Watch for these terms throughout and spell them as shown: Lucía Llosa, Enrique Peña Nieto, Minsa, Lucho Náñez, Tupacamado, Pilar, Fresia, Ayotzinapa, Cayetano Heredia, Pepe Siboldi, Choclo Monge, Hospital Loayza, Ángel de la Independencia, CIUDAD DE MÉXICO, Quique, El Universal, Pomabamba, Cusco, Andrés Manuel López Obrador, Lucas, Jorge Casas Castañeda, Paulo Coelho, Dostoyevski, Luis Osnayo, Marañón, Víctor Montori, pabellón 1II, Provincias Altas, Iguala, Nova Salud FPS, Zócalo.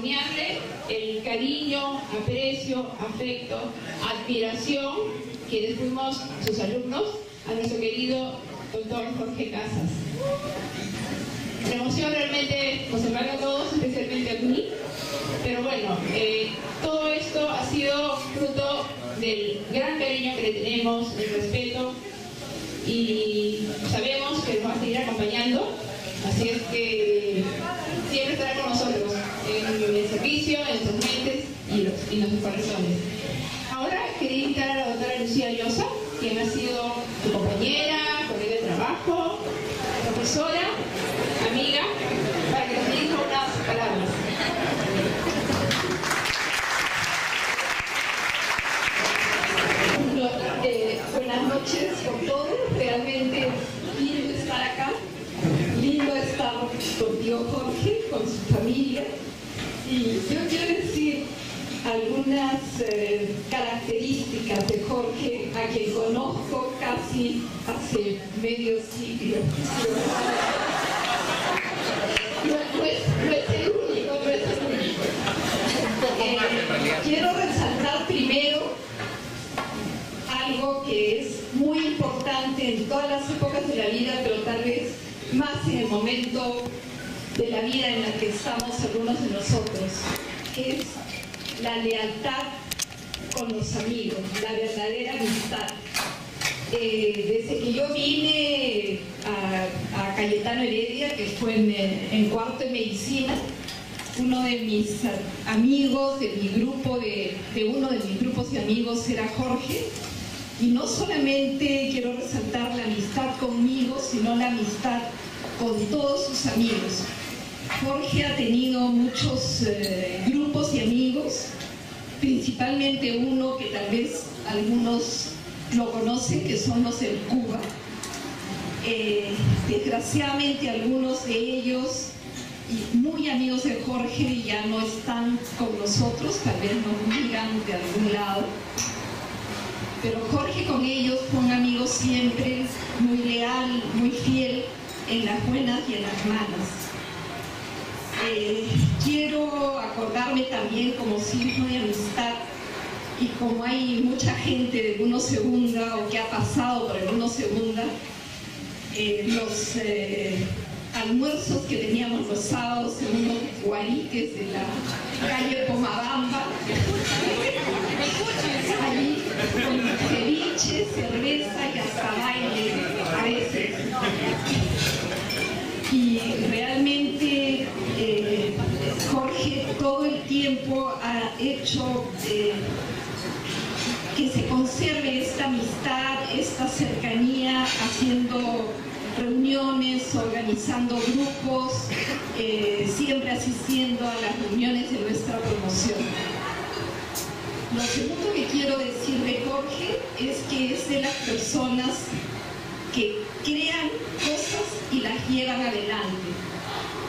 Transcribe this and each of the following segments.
testimoniarle el cariño, aprecio, afecto, admiración quienes fuimos sus alumnos a nuestro querido doctor Jorge Casas. La emoción realmente nos embarga a todos, especialmente a mí, pero bueno, todo esto ha sido fruto del gran cariño que le tenemos, el respeto, y sabemos que nos va a seguir acompañando, así es que siempre estará con nosotros en el servicio, en sus mentes y en nuestros corazones. Ahora quería invitar a la doctora Lucía Llosa, quien ha sido tu compañera, colega de trabajo, profesora, amiga, para que nos diga unas palabras. Buenas noches con todos, realmente lindo estar acá, lindo estar contigo Jorge, con su familia, y yo quiero decir algunas características de Jorge, a quien conozco casi hace medio siglo. No es el único. Quiero resaltar primero algo que es muy importante en todas las épocas de la vida, pero tal vez más en el momento de la vida en la que estamos algunos de nosotros, que es la lealtad con los amigos, la verdadera amistad. Desde que yo vine a Cayetano Heredia, que fue en cuarto de medicina, uno de mis amigos, de mi grupo, de uno de mis grupos de amigos era Jorge, y no solamente quiero resaltar la amistad conmigo, sino la amistad con todos sus amigos. Jorge ha tenido muchos grupos y amigos, principalmente uno que tal vez algunos lo conocen, que son los del Cuba. Desgraciadamente algunos de ellos, muy amigos de Jorge, ya no están con nosotros, tal vez nos miran de algún lado. Pero Jorge con ellos fue un amigo siempre muy leal, muy fiel en las buenas y en las malas. Quiero acordarme también como signo de amistad, y como hay mucha gente de Uno Segunda o que ha pasado por el Uno Segunda, los almuerzos que teníamos los sábados en unos guariques de la calle Pomabamba, allí con ceviche, cerveza y hasta baile a veces. Y realmente Jorge todo el tiempo ha hecho que se conserve esta amistad, esta cercanía, haciendo reuniones, organizando grupos, siempre asistiendo a las reuniones de nuestra promoción. Lo segundo que quiero decir de Jorge es que es de las personas que crean cosas y las llevan adelante.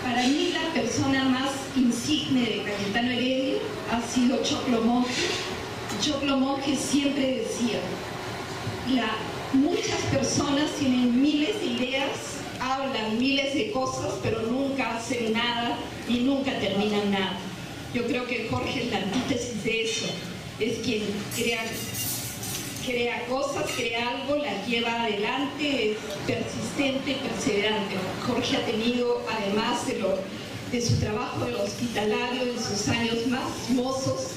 Para mí la persona más insigne de Cayetano Heredia ha sido Choclo Monge. Choclo Monge siempre decía, muchas personas tienen miles de ideas, hablan miles de cosas, pero nunca hacen nada y nunca terminan nada. Yo creo que Jorge es la antítesis de eso, es quien crea cosas, crea algo, las lleva adelante, es persistente, perseverante. Jorge ha tenido, además de su trabajo de hospitalario en sus años más mozos,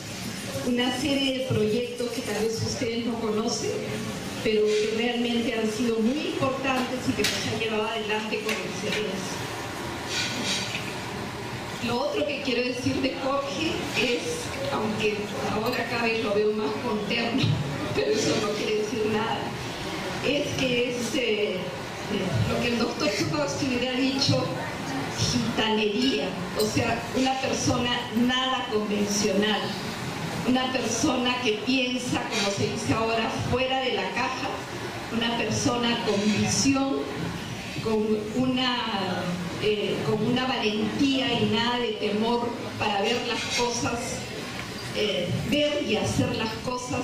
una serie de proyectos que tal vez ustedes no conocen, pero que realmente han sido muy importantes y que nos han llevado adelante con excelencia. Lo otro que quiero decir de Jorge es, aunque ahora cada vez lo veo más conterno, pero eso no quiere decir nada, es que es lo que el doctor Chupacos hubiera dicho, gitanería, o sea, una persona nada convencional, una persona que piensa, como se dice ahora, fuera de la caja, una persona con visión, con una valentía y nada de temor para ver las cosas, ver y hacer las cosas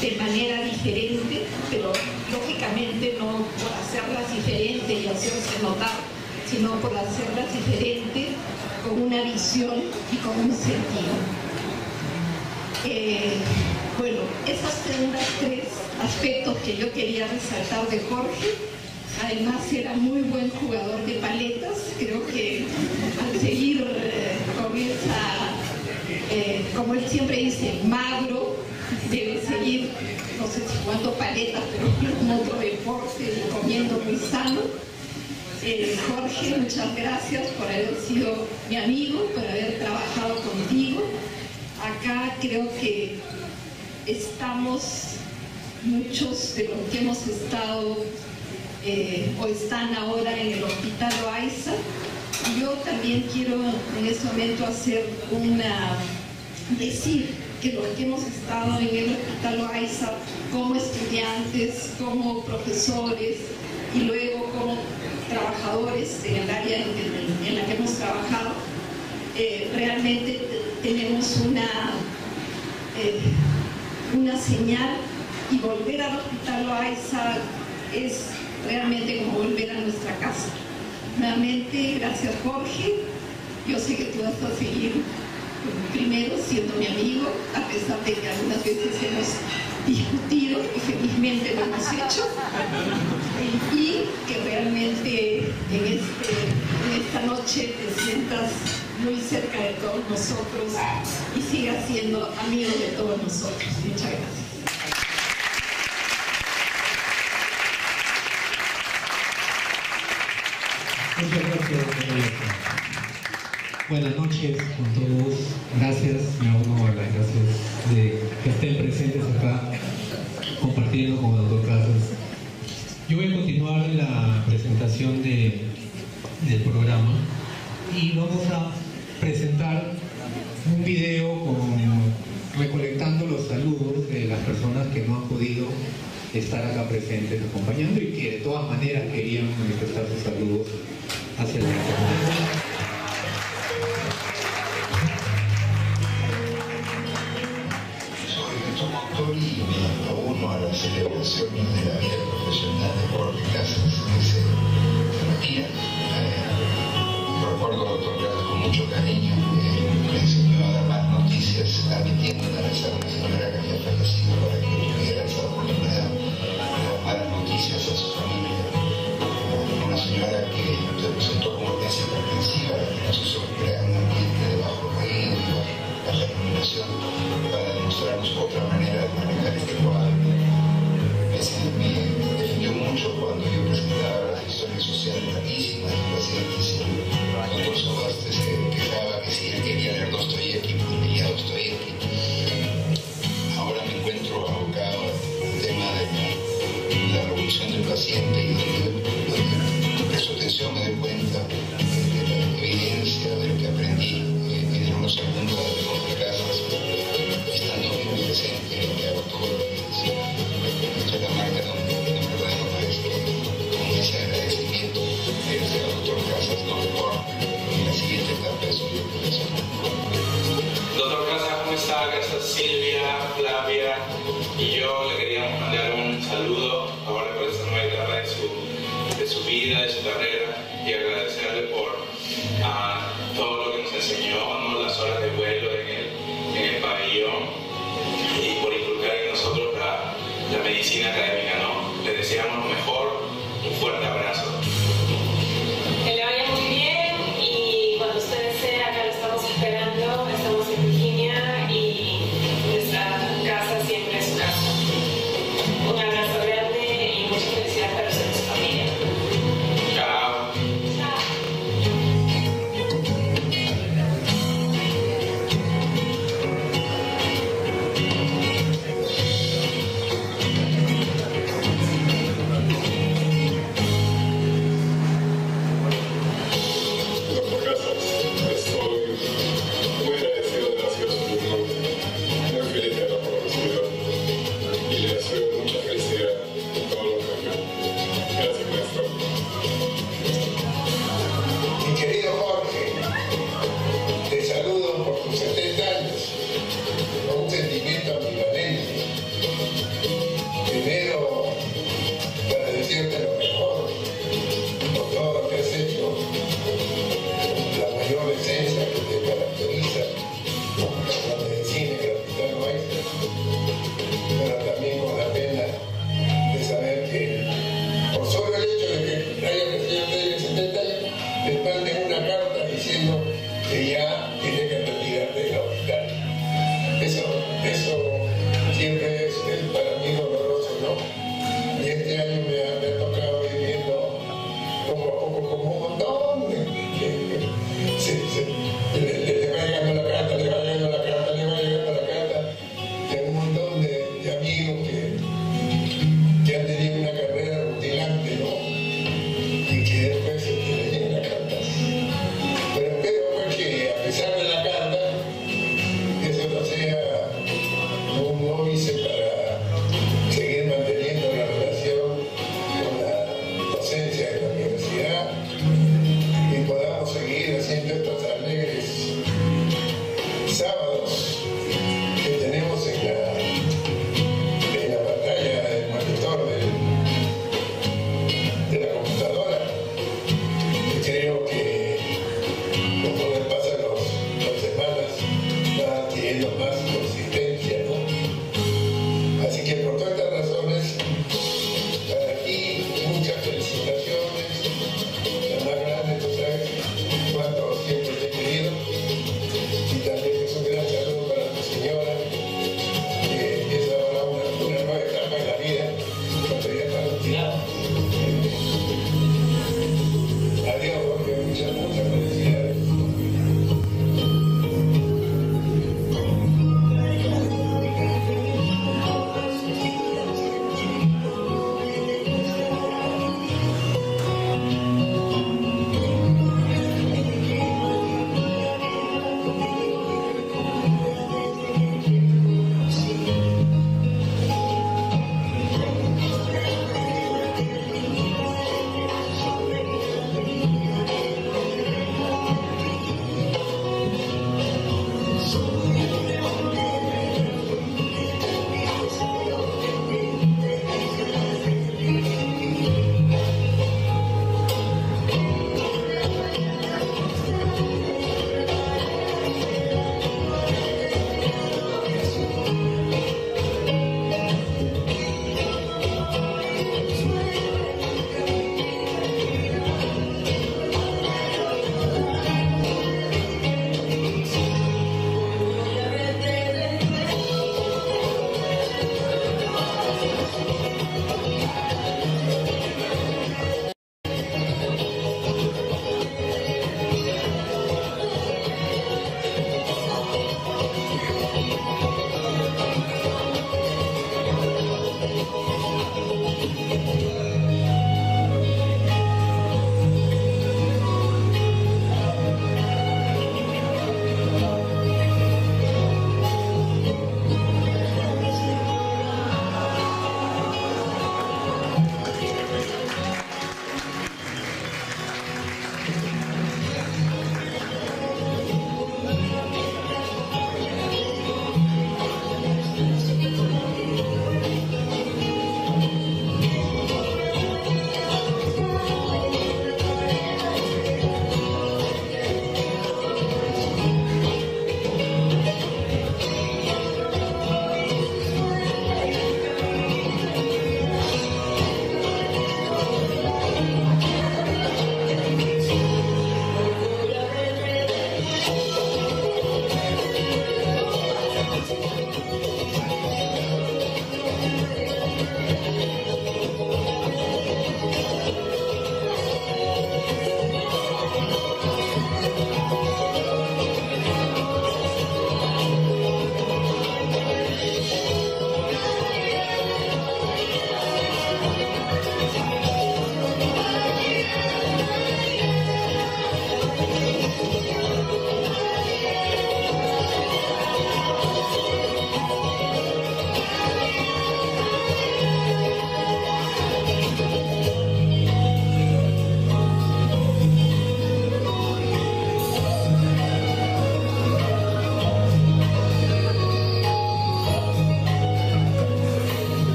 de manera diferente, pero lógicamente no por hacerlas diferentes y hacerse notar, sino por hacerlas diferentes con una visión y con un sentido. Bueno, esas son las tres aspectos que yo quería resaltar de Jorge. Además era muy buen jugador de paletas, creo que al seguir con esa, como él siempre dice, magro, debe seguir, no sé si jugando paletas, pero con otro deporte, comiendo muy sano. Jorge, muchas gracias por haber sido mi amigo, por haber trabajado contigo. Acá creo que estamos, muchos de los que hemos estado o están ahora en el Hospital Loayza. Yo también quiero en este momento hacer decir que los que hemos estado en el Hospital Loayza como estudiantes, como profesores y luego como trabajadores en el área en la que hemos trabajado, realmente tenemos una señal, y volver al Hospital Loayza es realmente como volver a nuestra casa. Nuevamente, gracias Jorge, yo sé que tú vas a seguir primero siendo mi amigo, a pesar de que algunas veces hemos discutido y felizmente lo hemos hecho, y que realmente en esta noche te sientas muy cerca de todos nosotros y sigas siendo amigo de todos nosotros. Muchas gracias. Muchas gracias, buenas noches con todos, gracias, me uno a las gracias de que estén presentes acá compartiendo con el doctor Casas. Yo voy a continuar la presentación del programa y vamos a presentar un video recolectando los saludos de las personas que no han podido estar acá presentes acompañando y que de todas maneras querían manifestar sus saludos hacia el doctor. Soy Víctor Montori y me uno a las celebraciones de la vida profesional de Jorge Casas, que se retira. Recuerdo al doctor Casas con mucho cariño, me enseñó a dar más noticias admitiendo la reserva señora que había fallecido para que tuviera esa oportunidad de dar malas noticias a su familia. Una señora que se presentó como clase comprensiva, que nos hizo crear un ambiente de bajo ruido y bajo la iluminación para demostrarnos otra manera de manejar este cuadro. Me defendió mucho cuando yo presentaba las historias sociales rarísimas de pacientes. El doctor Sobastes se quejaba que si él quería leer Dostoyevski, leía Dostoyevski. Ahora me encuentro abocado al tema de la revolución del paciente y de su atención me doy cuenta de la evidencia de lo que aprendí en unos segundos de Jorge Casas, estando muy presente en lo que hago todos los días. Esta es la marca donde me puedo ofrecer con ese agradecimiento desde el doctor Casas, no por la siguiente etapa de su profesión. Doctor Casas, ¿cómo está? Gracias Silvia, Flavia y yo le queríamos mandar un saludo ahora por esta nueva etapa de su vida, de su carrera, y agradecerle por todo lo que nos enseñó, ¿no? Las horas de vuelo en el pabellón y por inculcar en nosotros la medicina académica, ¿no? Le deseamos lo mejor, un fuerte abrazo.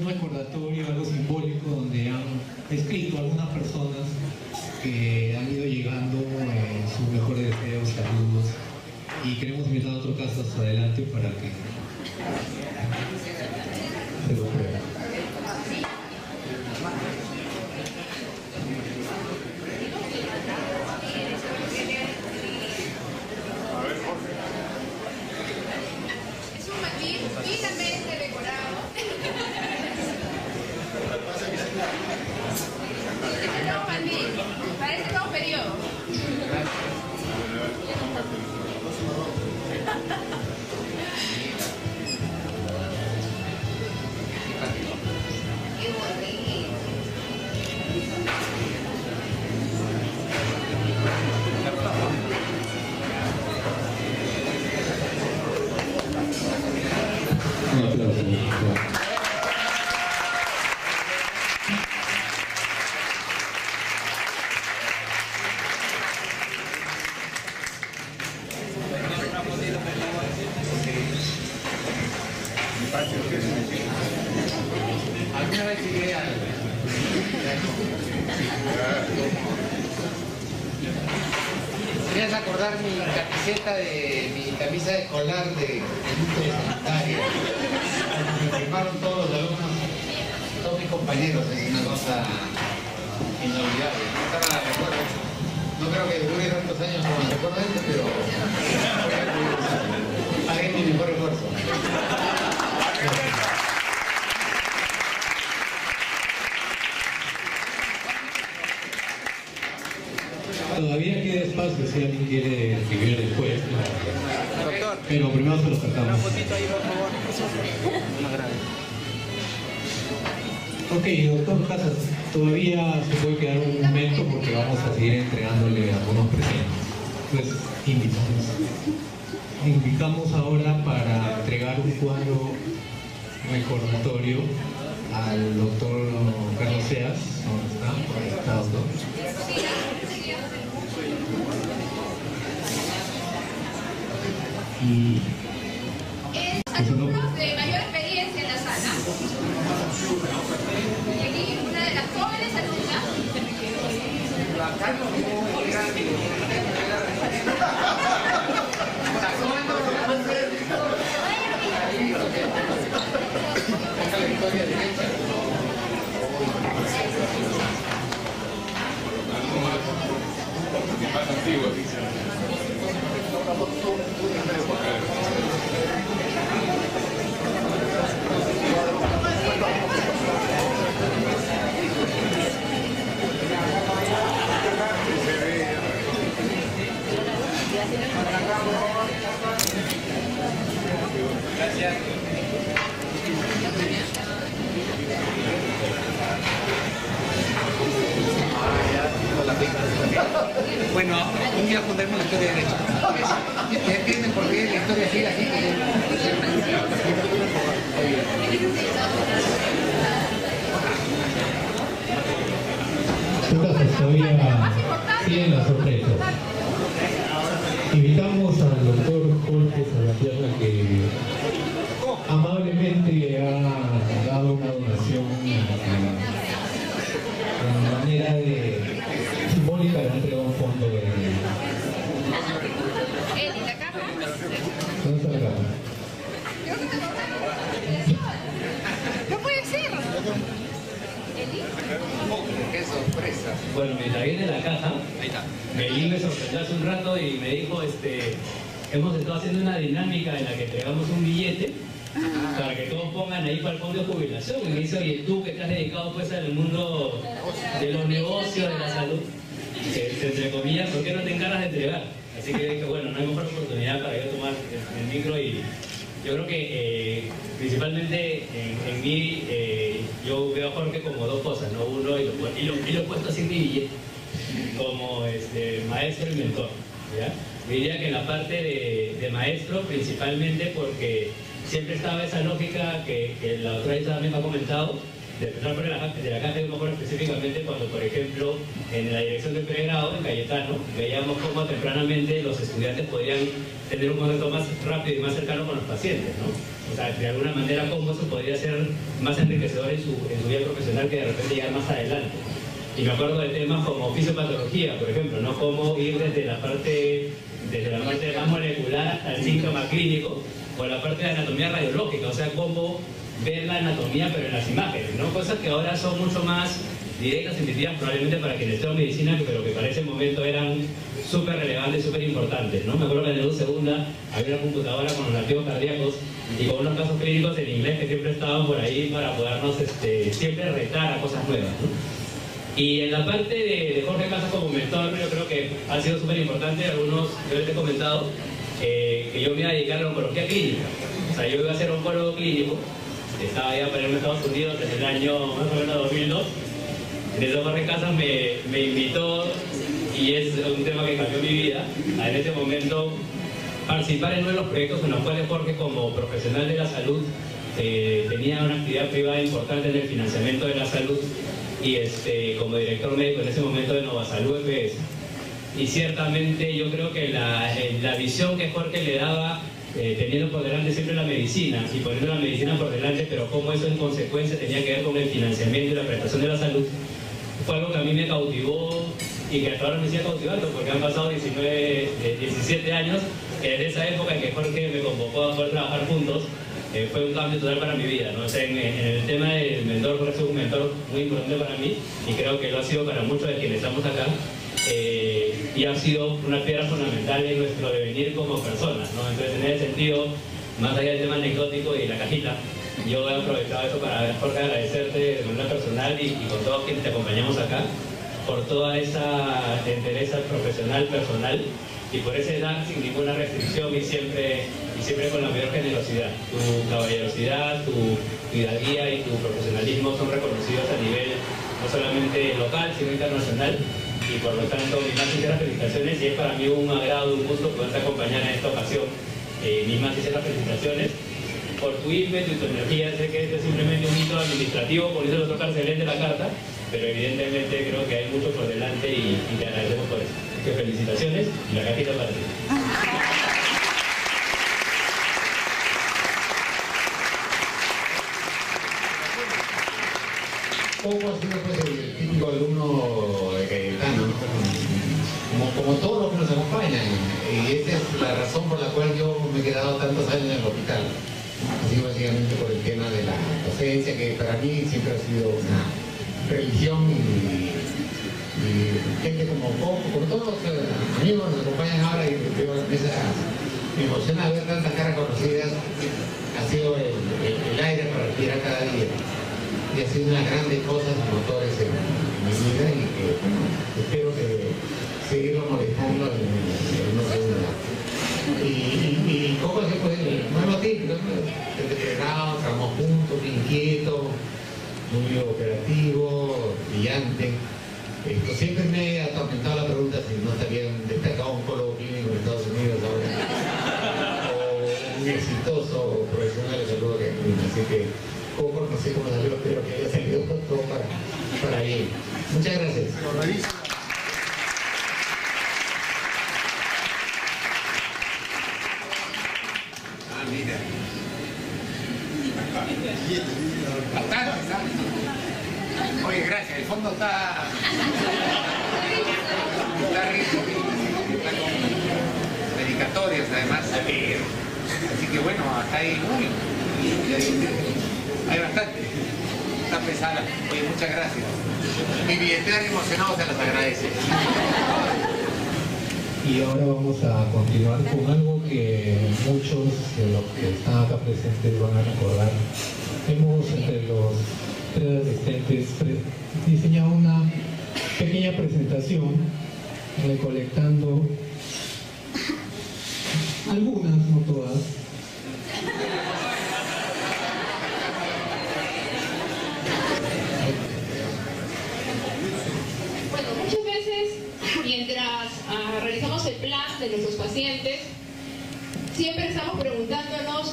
un recordatorio, algo simbólico, donde han escrito algunas personas que han ido llegando sus mejores deseos, saludos, y queremos invitar a otro caso hasta adelante para que se lo vean. Tener un contacto más rápido y más cercano con los pacientes, ¿no? o sea, de alguna manera cómo eso podría ser más enriquecedor en su vida profesional que de repente llegar más adelante. Y me acuerdo de temas como fisiopatología, por ejemplo, ¿no? Cómo ir desde la parte más molecular hasta el síntoma clínico, o la parte de anatomía radiológica, o sea, cómo ver la anatomía pero en las imágenes, ¿no? Cosas que ahora son mucho más directas y intuitivas probablemente para quienes estudian medicina, pero que para ese momento eran súper relevantes, súper importantes, ¿no? Me acuerdo que en la U segunda había una computadora con los archivos cardíacos y con unos casos clínicos en inglés que siempre estaban por ahí para podernos siempre retar a cosas nuevas, ¿no? Y en la parte de Jorge Casas como mentor, yo creo que ha sido súper importante. Algunos, yo les he comentado que yo me iba a dedicar a la oncología clínica. O sea, yo iba a ser oncólogo clínico. Estaba allá para irme a Estados Unidos desde el año más o menos 2002. Entonces Jorge Casas me invitó, y es un tema que cambió mi vida, a en este momento participar en uno de los proyectos en los cuales Jorge, como profesional de la salud, tenía una actividad privada importante en el financiamiento de la salud, y como director médico en ese momento de Nova Salud FPS. Y ciertamente yo creo que la visión que Jorge le daba, teniendo por delante siempre la medicina y poniendo la medicina por delante, pero cómo eso en consecuencia tenía que ver con el financiamiento y la prestación de la salud, fue algo que a mí me cautivó y que hasta ahora me sigue cautivando, porque han pasado 17 años desde esa época en que Jorge me convocó a poder trabajar juntos. Fue un cambio total para mi vida, ¿no? O sea, en el tema del mentor, Jorge es un mentor muy importante para mí, y creo que lo ha sido para muchos de quienes estamos acá, y ha sido una piedra fundamental en nuestro devenir como personas, ¿no? Entonces, en ese sentido, más allá del tema anecdótico y la cajita, yo he aprovechado eso para, Jorge, agradecerte de manera personal y con todos quienes te acompañamos acá, por toda esa entereza profesional, personal, y por esa edad sin ninguna restricción y siempre con la mayor generosidad. Tu caballerosidad, tu hidalguía y tu profesionalismo son reconocidos a nivel no solamente local, sino internacional, y por lo tanto mis más sinceras felicitaciones, y es para mí un agrado, un gusto poderte acompañar en esta ocasión. Mis más sinceras felicitaciones por tu ímpetu y tu energía. Sé que este es simplemente un hito administrativo, por eso lo toca el excelente la carta, pero evidentemente creo que hay mucho por delante y te agradecemos por eso. Que felicitaciones y la cajita para ti. ¿Cómo ha sido el típico alumno de Cayetano? Como todos los que nos acompañan, y esa es la razón por la cual yo me he quedado tantos años en el hospital. Así básicamente por el tema de la docencia, que para mí siempre ha sido una religión. Y gente como todos los amigos que nos acompañan ahora, y me emociona ver tantas caras conocidas. Ha sido el aire para respirar cada día, y ha sido una de las grandes cosas motores en mi vida, y que espero que seguirlo molestando en una segunda. Y poco así fue el hermano típico, entrenado, trabajamos juntos, inquieto, muy operativo, brillante. Siempre me ha atormentado la pregunta si no estaría un destacado oncólogo clínico en Estados Unidos ahora, o un exitoso profesional de salud. Así que, como no sé cómo salió, espero que haya salido todo para ahí. Muchas gracias. Oye, gracias, el fondo está rico, está con dedicatorias además, así que bueno, acá hay hay bastante, está pesada. Oye, muchas gracias, mi billetera emocionado se las agradece. Y ahora vamos a continuar con algo que muchos de los que están acá presentes van a recordar. Hemos entre los tres asistentes diseñado una pequeña presentación recolectando algunas, no todas, bueno, muchas veces mientras realizamos el plan de nuestros pacientes siempre estamos preguntándonos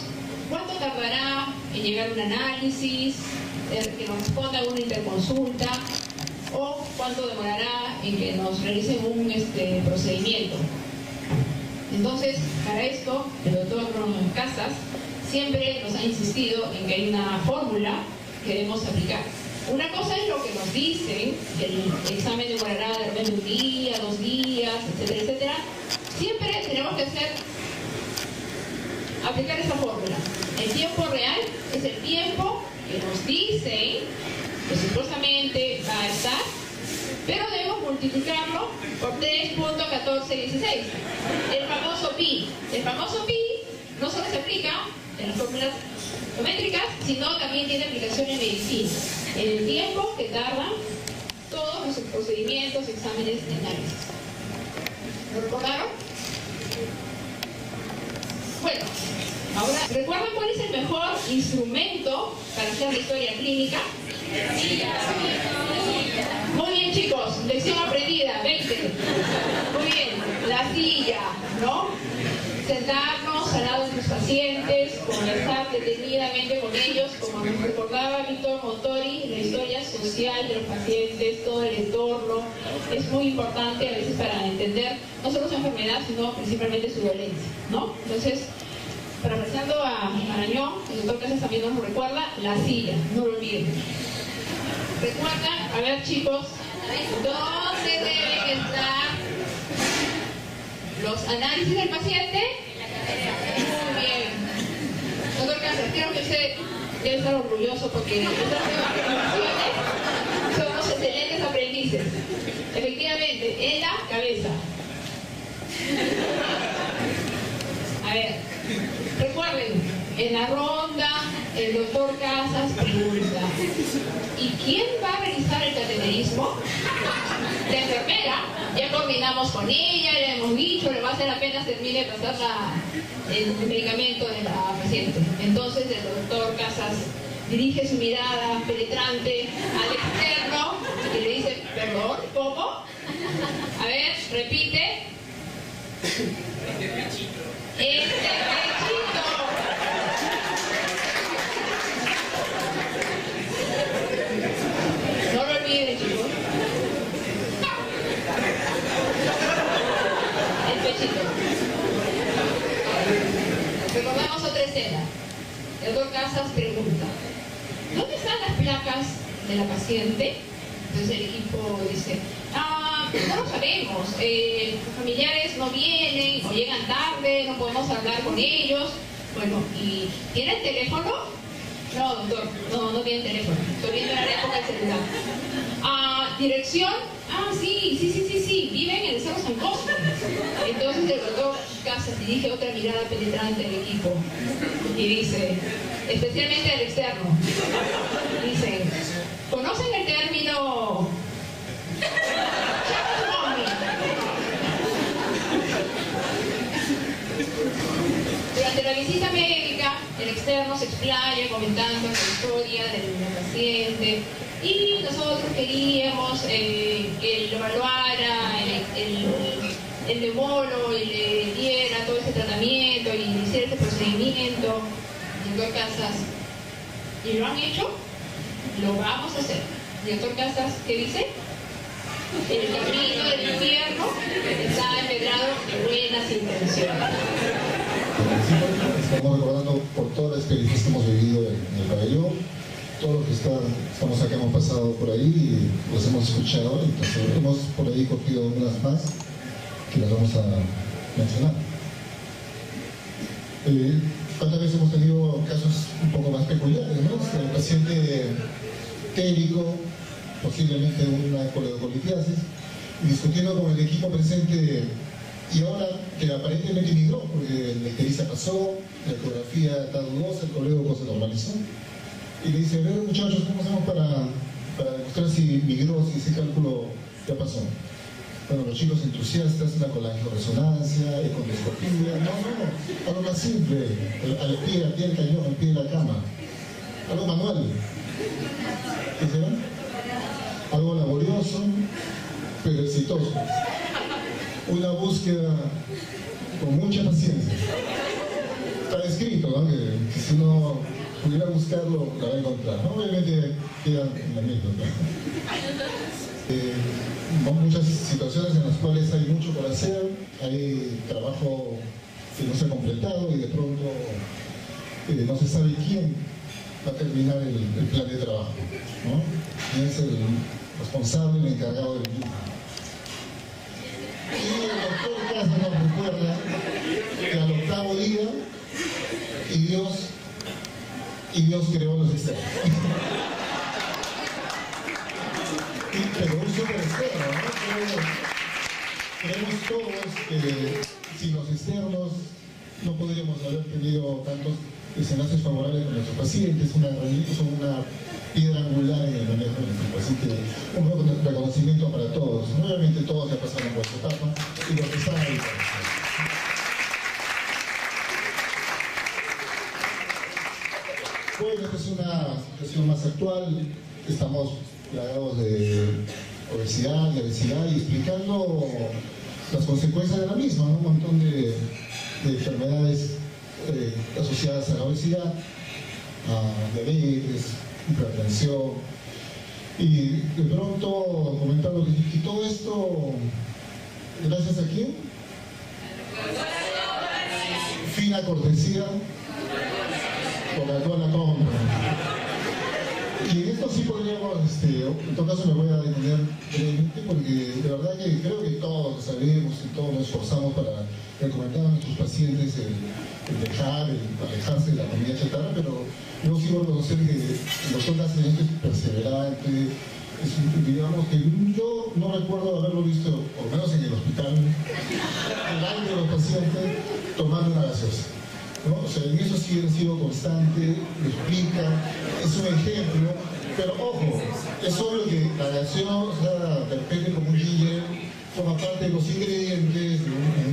cuánto tardará en llegar un análisis que nos responda una interconsulta, o cuánto demorará en que nos realicen un procedimiento. Entonces, para esto, el doctor Casas siempre nos ha insistido en que hay una fórmula que debemos aplicar. Una cosa es lo que nos dicen, el examen de Guaraná de repente un día, 2 días, etcétera, etcétera. Siempre tenemos que hacer, aplicar esa fórmula. El tiempo real es el tiempo que nos dicen, pues supuestamente va a estar, pero debemos multiplicarlo por 3.1416, el famoso pi. El famoso pi no solo se aplica en las fórmulas geométricas, sino también tiene aplicación en medicina, en el tiempo que tardan todos los procedimientos, exámenes y análisis. ¿Lo recordaron? Bueno, ahora, ¿recuerdan cuál es el mejor instrumento para hacer la historia clínica? Muy bien, chicos, lección aprendida, 20. Muy bien, la silla, ¿no? Sentarnos al lado de los pacientes, conversar detenidamente con ellos, como nos recordaba Víctor Montori, la historia social de los pacientes, todo el entorno, es muy importante a veces para entender no solo su enfermedad, sino principalmente su dolencia, ¿no? Entonces, parafraseando a Marañón, el doctor Casas también nos recuerda, la silla, no lo olviden. Recuerdan, a ver chicos, ¿dónde deben estar los análisis del paciente? Muy bien. Doctor Casas, creo que usted debe estar orgulloso porque estas nuevas generaciones son unos excelentes aprendices. Efectivamente, en la cabeza. A ver, recuerden, en la ronda el doctor Casas pregunta, ¿y quién va a realizar el cateterismo? La enfermera, ya coordinamos con ella, le hemos dicho, le va a hacer apenas termine de pasar el medicamento de la paciente. Entonces el doctor Casas dirige su mirada penetrante al externo y le dice, perdón, ¿cómo? A ver, repite. Este pechito. Este pechito. Recordamos otra escena. El doctor Casas pregunta, ¿dónde están las placas de la paciente? Entonces el equipo dice, no lo sabemos, los familiares no vienen, o llegan tarde, no podemos hablar con ellos. Bueno, ¿y tienen teléfono? No, doctor, no tienen teléfono, estoy viendo la época del celular. ¿Dirección? Sí, viven en el Cerro San Cosme. Entonces el doctor Casas dirige otra mirada penetrante al equipo y dice, especialmente al externo, dice, ¿conocen el término Choclo Monge? Durante la visita médica, el externo se explaya comentando la historia del paciente. Y nosotros queríamos que lo evaluara el neumólogo y le diera todo ese tratamiento y hiciera este procedimiento. El doctor Casas, ¿y lo han hecho? Lo vamos a hacer. El doctor Casas, ¿qué dice? El camino del infierno está empedrado de buenas intenciones. Estamos recordando por toda la experiencia que hemos vivido en el pabellón. Todos los que estamos acá hemos pasado por ahí y los hemos escuchado, entonces hemos por ahí cogido unas más que las vamos a mencionar. ¿Cuántas veces hemos tenido casos un poco más peculiares, ¿no? El paciente térico, posiblemente una coleocolitis, y discutiendo con el equipo presente, y ahora que aparentemente migró, porque la ictericia pasó, la ecografía está dudosa, el coleoco se normalizó. Y le dice, a ver muchachos, ¿cómo hacemos para demostrar si migró, si ese cálculo ya pasó? Bueno, los chicos entusiastas, una colangioresonancia, ecografía, no, algo más simple, al pie del cañón, al pie de la cama, algo manual. ¿Qué será? Algo laborioso, pero exitoso. Una búsqueda con mucha paciencia. Está escrito, ¿no? Que si uno pudiera buscarlo, la va a encontrar. ¿No? Obviamente queda en la anécdota. Hay muchas situaciones en las cuales hay mucho por hacer, hay trabajo que no se ha completado y de pronto mire, no se sabe quién va a terminar el plan de trabajo, ¿no? ¿Quién es el responsable, el encargado del mismo? Y el doctor Casas nos recuerda que al octavo día y Dios creó los sistemas. Pero un superexterno, ¿no? Creemos todos que sin los externos no podríamos haber tenido tantos escenarios favorables con nuestros pacientes, una piedra angular en el manejo de nuestros pacientes. Un reconocimiento para todos. Obviamente todos ya pasaron por su etapa y los que están ahí. Bueno, esta es una situación más actual. Estamos plagados de obesidad, de obesidad, y explicando las consecuencias de la misma, ¿no? Un montón de enfermedades asociadas a la obesidad, a diabetes, hipertensión, y de pronto comentando que todo esto, gracias a quién, fina cortesía, Coca-Cola compra. Y en esto sí podríamos, en todo caso me voy a detener brevemente, porque de verdad que creo que todos sabemos y todos nos esforzamos para recomendar a nuestros pacientes el alejarse de la comida chatarra, pero yo sí voy a reconocer que el doctor Casas es perseverante, digamos que yo no recuerdo haberlo visto, por lo menos en el hospital, delante de los pacientes, tomando una gaseosa. ¿No? O sea, en eso sí ha sido constante, lo explica, es un ejemplo, pero ojo, es obvio que la gaseosa de repente como un ginger forma parte de los ingredientes,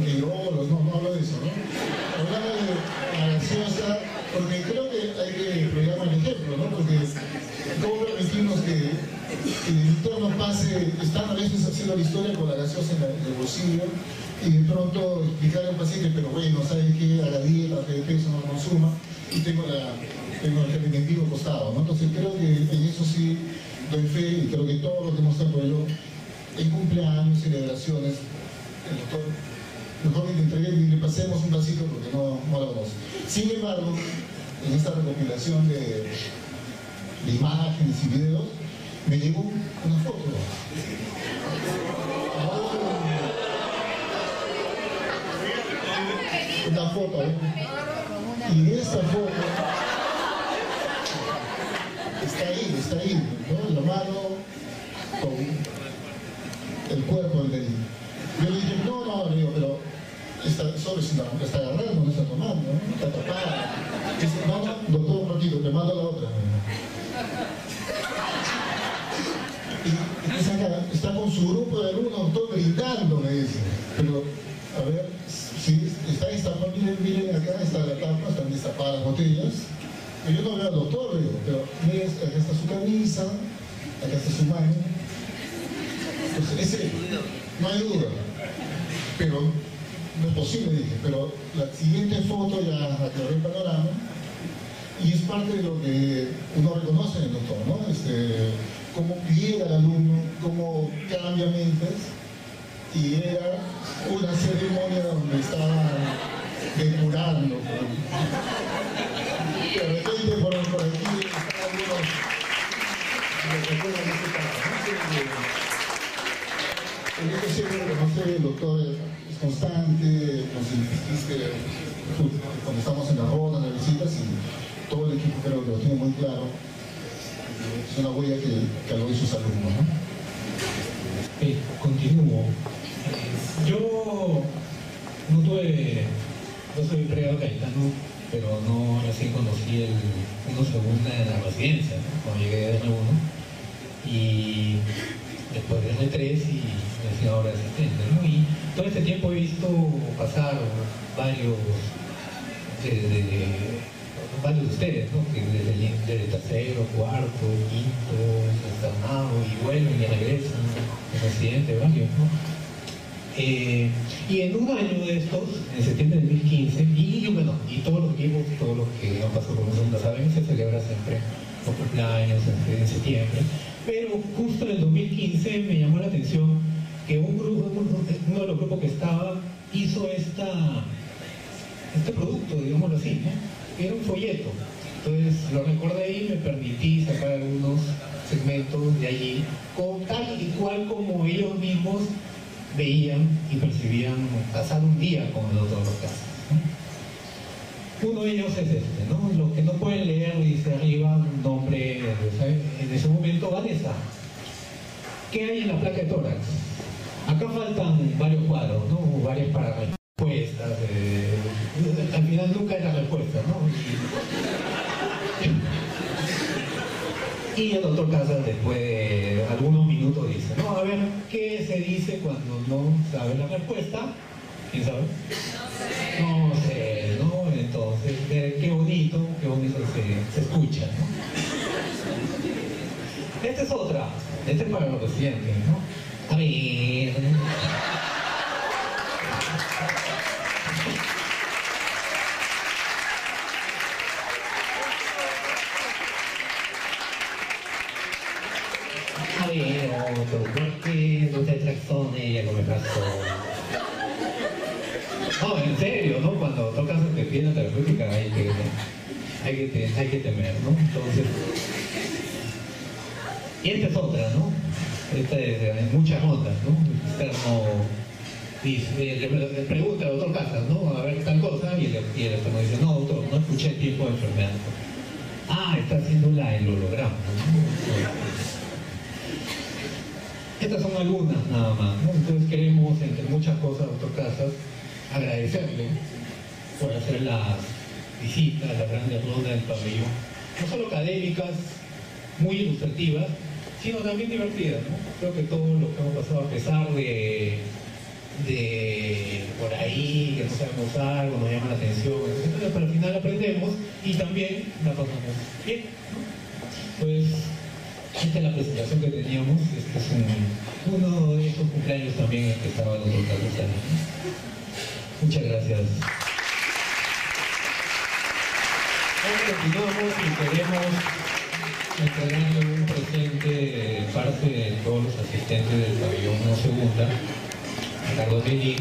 el oro, no hablo de eso, ¿no? Hablamos de la gaseosa porque creo que hay que probar el ejemplo, ¿no? Porque ¿cómo permitimos que el entorno pase, están a veces haciendo la historia con la gaseosa en el bolsillo? Y de pronto explicarle a un paciente, pero bueno, ¿sabes qué? A la dieta, que de peso no consuma, y tengo el alimentivo costado, ¿no? Entonces creo que en eso sí doy fe, y creo que todo lo que hemos hecho en cumpleaños, celebraciones, el doctor, mejor que te entregue y le pasemos un vasito porque no lo vamos. Sin embargo, en esta recopilación de imágenes y videos, me llegó una foto. Una foto, ¿eh? Y de esa foto está ahí, ¿no? La mano con el cuerpo del... Yo le dije, le digo, pero esta solo está agarrando, no está tomando, ¿no? Está tapada. Dice, mano, doctor, un ratito, te mando la otra. Y está con su grupo de alumnos, todo gritando, me dice. Pero, a ver, sí, está destapada, miren acá, está la tapa, están destapadas las botellas. Yo no veo al doctor, digo, pero miren, acá está su camisa, acá está su mano. Entonces, ese, no hay duda. Pero, no es posible, dije, pero la siguiente foto ya aclaró el panorama y es parte de lo que uno reconoce en el doctor, ¿no? Cómo llega el alumno, cómo cambia mentes. Y era una ceremonia donde estaban depurando. De repente por aquí algunos en esto siempre reconoce el doctor, es constante, cuando estamos en la ronda, en las visitas, y todo el equipo creo que lo tiene muy claro. Es una huella que lo hizo sus alumnos, ¿no? Continúo. Yo no soy empleado Cayetano, pero no recién conocí el 1/2 de la residencia, ¿no? Cuando llegué de nuevo, ¿no? Y después de R3 y recién ahora asistente, ¿no? Y todo este tiempo he visto pasar varios de ustedes, ¿no? Desde el tercero, cuarto, quinto, internado, y vuelven y regresan, residentes varios, ¿no? Y en un año de estos, en septiembre de 2015, y todos los vivos, todos los que han pasado por nosotros saben, se celebra siempre los cumpleaños en septiembre, pero justo en el 2015 me llamó la atención que un grupo, uno de los grupos que estaba, hizo este producto, digámoslo así, ¿no? era un folleto. Entonces lo recordé y me permití sacar algunos segmentos de allí, con tal y cual como ellos mismos veían y percibían pasar un día con el doctor Casas. Uno de ellos es este, ¿no? Los que no pueden leer, dice arriba un nombre, ¿sabe? En ese momento, Vanessa. ¿Qué hay en la placa de tórax? Acá faltan varios cuadros, ¿no? Varias para respuestas. Al final nunca hay la respuesta, ¿no? Y el doctor Casas, después de algunos minutos, dice, no, a ver, ¿qué se dice cuando no sabe la respuesta? ¿Quién sabe? No sé. No sé. Entonces, qué bonito se escucha, ¿no? Esta es otra, esta es para los residentes, ¿no? A ver. A ver, otro, ¿por qué no te tracciones con el brazo? No, en serio, ¿no? Cuando tocas el pie en la terapéutica hay que temer, ¿no? Entonces... Y esta es otra, ¿no? Esta es en muchas notas, ¿no? El externo dice, le pregunta al doctor Casas, ¿no? A ver tal cosa, y el externo dice, no, doctor, no escuché el tiempo de enfermedad. Ah, está haciendo el holograma, ¿no? Estas son algunas nada más, ¿no? Entonces queremos, entre muchas cosas, doctor Casas, agradecerle por hacer las visitas, las grandes rondas del pabellón, no solo académicas, muy ilustrativas, sino también divertidas, ¿no? Creo que todo lo que hemos pasado, a pesar de por ahí, que no sabemos algo, nos llama la atención, etc., pero al final aprendemos y también la pasamos bien, ¿no? Entonces, esta es la presentación que teníamos. Este es uno de esos cumpleaños también en que estaba el doctor Casas. Muchas gracias. Ahora continuamos y queremos entregarle un presente de parte de todos los asistentes del pabellón 1 segunda, a Carlos Bellín,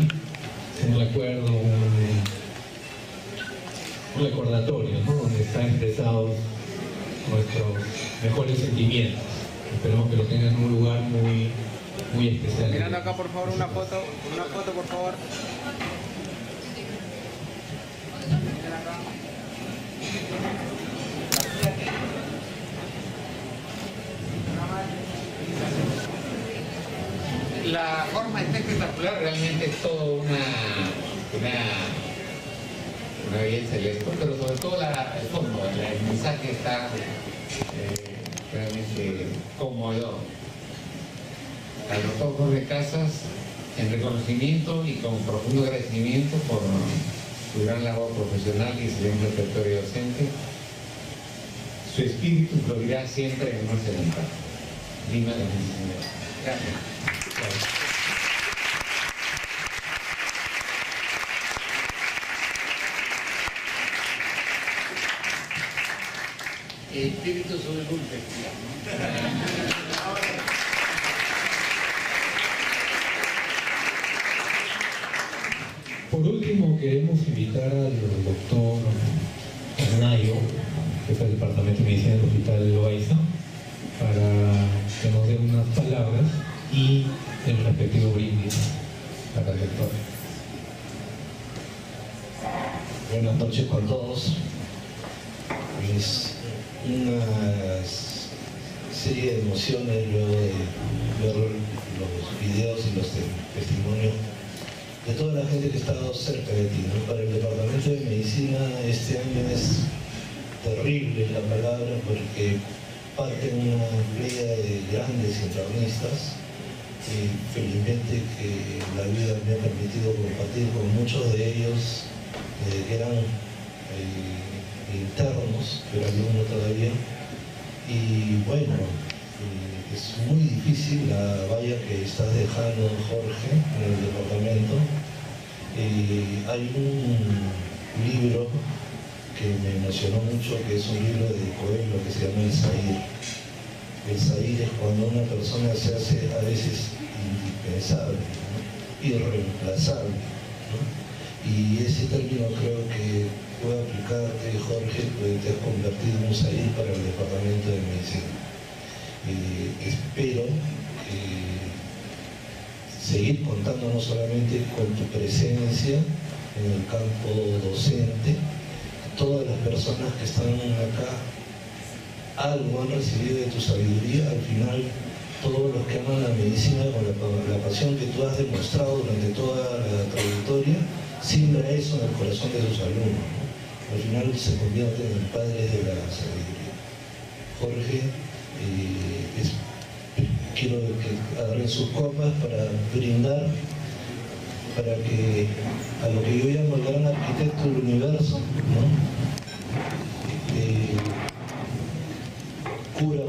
un recuerdo, un recordatorio, ¿no? Donde están expresados nuestros mejores sentimientos. Esperamos que lo tengan en un lugar muy, muy especial. Mirando acá, por favor, una foto, por favor. La forma está espectacular, realmente es toda una belleza el esto, pero sobre todo el fondo, el mensaje está realmente conmovedor. Al doctor Jorge Casas, en reconocimiento y con profundo agradecimiento por su gran labor profesional y excelente repertorio docente, su espíritu florirá siempre en nuestra voluntad. Lima de México. Gracias. El espíritu sobre el mundo. Por último, queremos invitar al doctor Osnayo, que es el departamento de medicina del Hospital Loayza, para que nos dé unas palabras y el respectivo brindis para el doctor. Buenas noches con todos. Es una serie de emociones luego de ver los videos y los testimonios de toda la gente que ha estado cerca de ti, ¿no? Para el departamento de medicina este año es terrible la palabra, porque parte de una playa de grandes protagonistas. Felizmente que la vida me ha permitido compartir con muchos de ellos que eran internos, pero algunos todavía, y bueno, es muy difícil la valla que estás dejando, Jorge, en el departamento. Hay un libro que me emocionó mucho, que es un libro de Coelho que se llama El Zahir. El Zahir es cuando una persona se hace a veces indispensable, ¿no? Irreemplazable, ¿no? Y ese término creo que puede aplicar, Jorge, te has convertido en un Zahir para el Departamento de Medicina. Espero seguir contando no solamente con tu presencia en el campo docente. Todas las personas que están acá algo han recibido de tu sabiduría. Al final, todos los que aman la medicina con la pasión que tú has demostrado durante toda la trayectoria, siembra eso en el corazón de tus alumnos, ¿no? Al final se convierten en padres de la sabiduría. Jorge, quiero que agarren sus copas para brindar, para que a lo que yo llamo el gran arquitecto del universo, ¿no? Cura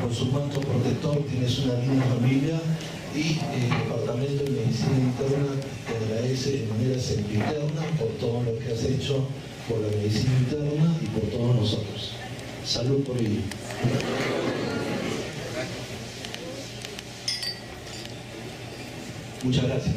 con su manto protector, tienes una linda familia, y el Departamento de Medicina Interna te agradece de manera sempiterna por todo lo que has hecho por la medicina interna y por todos nosotros. Salud por ello. Muchas gracias.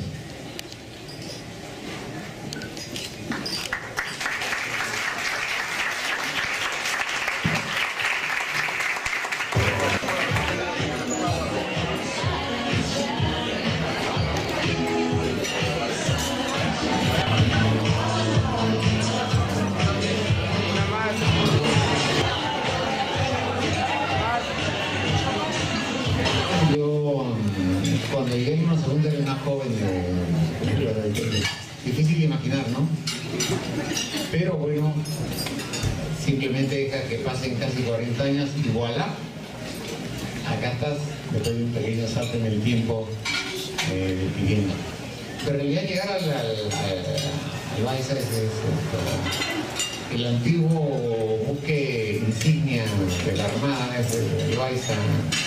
El antiguo buque insignia de la Armada es el Loayza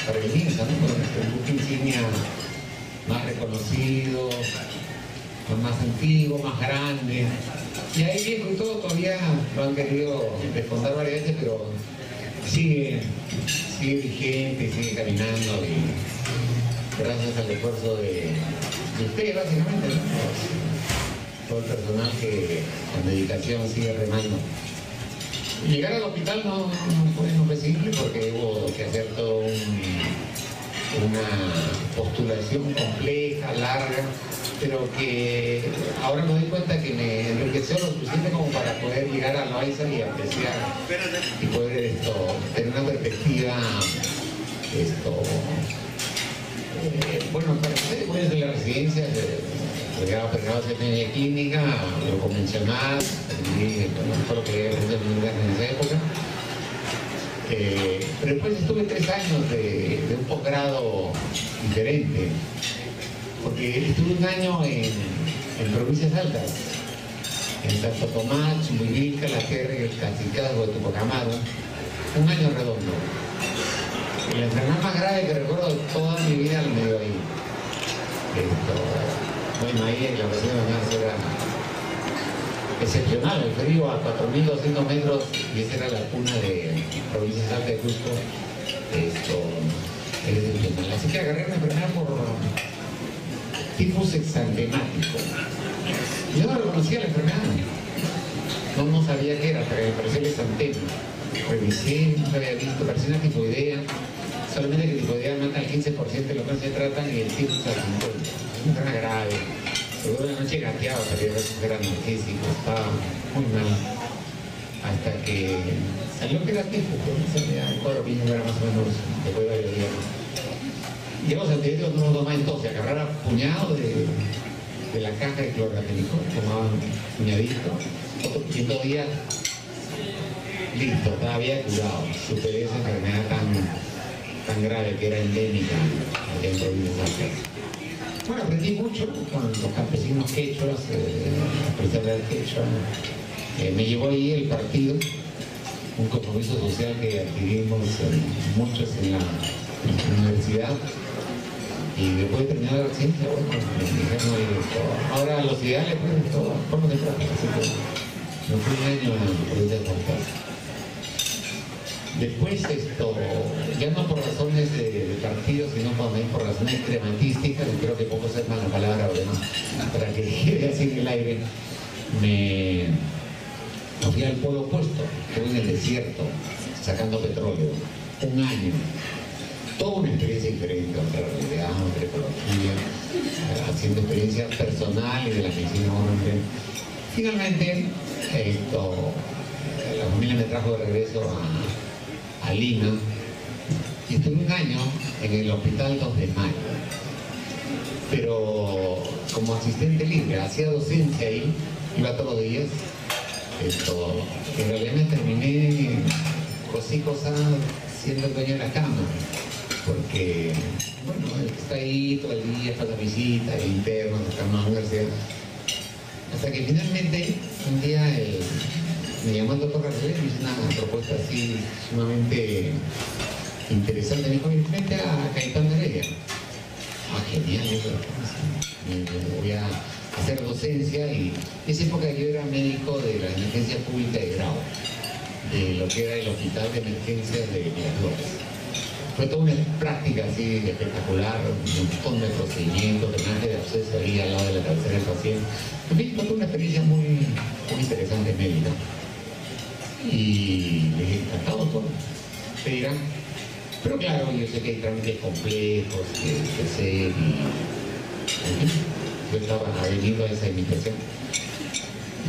para el Minsa, ¿no? El buque insignia más reconocido, más antiguo, más grande. Y ahí viejo y todo todavía lo han querido descontar varias veces, pero sigue vigente, sigue caminando, y gracias al esfuerzo de ustedes básicamente, ¿no? Todo el personal que con dedicación sigue remando. Llegar al hospital no fue simple, porque hubo que hacer toda una postulación compleja, larga, pero que ahora me doy cuenta que me enriqueció lo suficiente como para poder llegar a Loayza y apreciar y poder tener una perspectiva bueno, para ustedes, pues, de las residencias pregrado de media clínica, lo convencional, todo lo que aprendí en esa época. Pero después estuve 3 años de un posgrado diferente, porque estuve 1 año en Provincias Altas, en Santo Tomás, Chumbivilcas, La Tierra, el Cacicazgo, de Tupacamado, 1 año redondo. La enfermedad más grave que recuerdo toda mi vida la me dio ahí. Bueno, ahí en la región de Mañácea era excepcional, el frío a 4.200 metros, y esa era la cuna de Provincias Altas de Cusco. Así que agarré una enfermedad por tifus exantemático. Yo no reconocía la enfermedad, no sabía qué era, hasta que me pareció el exantema. Revisé, no había visto, parecía una tifoidea, solamente que tifoidea mata al 15% de los que se tratan y el tifus al 50%. No era grave, luego de la noche gateaba, salía recuperando físico, estaba muy mal, hasta que salió que era tiempo, porque salía el cuadro que era más o menos después de varios días. Llegamos al teatro, no lo tomaba entonces, agarraba puñado de la caja de clorafenico, tomaba un puñadito, otro 5 días, listo, estaba bien curado, superé esa enfermedad tan grave que era endémica allá en Provincias Altas. Bueno, aprendí mucho con los campesinos quechuas, me llevó ahí el partido, un compromiso social que adquirimos muchos en la universidad, y después de terminar la ciencia, bueno, ahora los ideales, pues, todo, ¿cómo te tratas? Así que me fui 1 año a Provincias Altas. Después ya no por razones de partido, sino también por razones crematísticas, y creo que poco se más la palabra, ¿verdad? Para que quede así en el aire. me fui al polo opuesto, estuve en el desierto sacando petróleo, un año, toda una experiencia diferente, otra realidad, otra ecología, haciendo experiencias personales de la medicina. Finalmente, la familia me trajo de regreso a Lima y estuve un año en el Hospital 2 de Mayo, pero como asistente libre, hacía docencia ahí, iba todos los días. En realidad me terminé cosas siendo el dueño de la cama, porque bueno, el que está ahí todo el día para la visita, el interno, sacarnos a la universidad, hasta que finalmente un día me llamó el doctor García, me hizo una propuesta así sumamente interesante. Me dijo, frente a Cayetano Heredia. Ah, genial, eso voy a hacer docencia. Y en esa época yo era médico de la emergencia pública de Grau, de lo que era el hospital de emergencias de Pilar. Fue toda una práctica así espectacular, un montón de procedimientos, de absceso ahí al lado de la cabecera del paciente. En fin, fue toda una experiencia muy interesante médica. Y les encantaba todo. Pero claro, yo sé que hay trámites complejos que hacer y... Yo estaba venido a esa invitación.